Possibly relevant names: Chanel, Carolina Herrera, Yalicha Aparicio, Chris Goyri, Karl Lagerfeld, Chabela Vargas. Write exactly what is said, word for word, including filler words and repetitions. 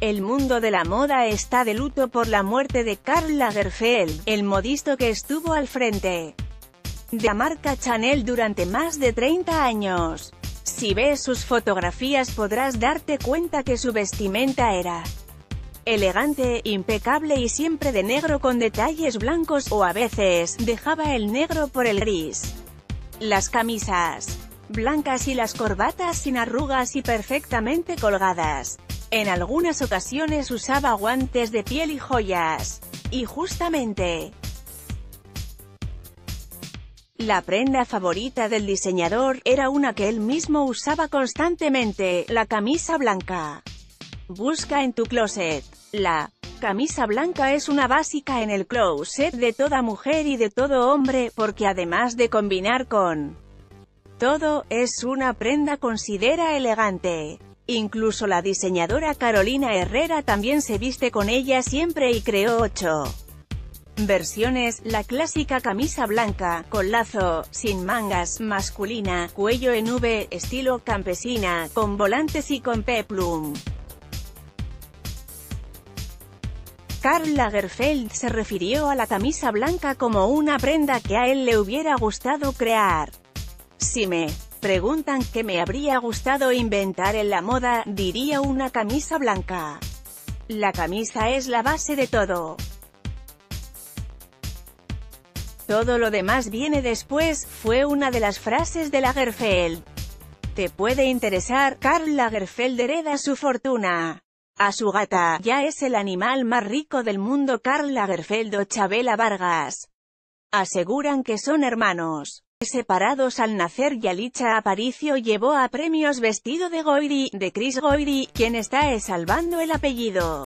El mundo de la moda está de luto por la muerte de Karl Lagerfeld, el modisto que estuvo al frente de la marca Chanel durante más de treinta años. Si ves sus fotografías podrás darte cuenta que su vestimenta era elegante, impecable y siempre de negro con detalles blancos, o a veces, dejaba el negro por el gris. Las camisas blancas y las corbatas sin arrugas y perfectamente colgadas. En algunas ocasiones usaba guantes de piel y joyas. Y justamente, la prenda favorita del diseñador era una que él mismo usaba constantemente, la camisa blanca. Busca en tu closet. La camisa blanca es una básica en el closet de toda mujer y de todo hombre, porque además de combinar con todo, es una prenda considera elegante. Incluso la diseñadora Carolina Herrera también se viste con ella siempre y creó ocho versiones: la clásica camisa blanca, con lazo, sin mangas, masculina, cuello en V, estilo campesina, con volantes y con peplum. Karl Lagerfeld se refirió a la camisa blanca como una prenda que a él le hubiera gustado crear. Si me preguntan qué me habría gustado inventar en la moda, diría una camisa blanca. La camisa es la base de todo. Todo lo demás viene después, fue una de las frases de Lagerfeld. Te puede interesar, Karl Lagerfeld hereda su fortuna. A su gata, ya es el animal más rico del mundo. Karl Lagerfeld o Chabela Vargas aseguran que son hermanos. Separados al nacer, Yalicha Aparicio llevó a premios vestido de Goyri, de Chris Goyri, quien está salvando el apellido.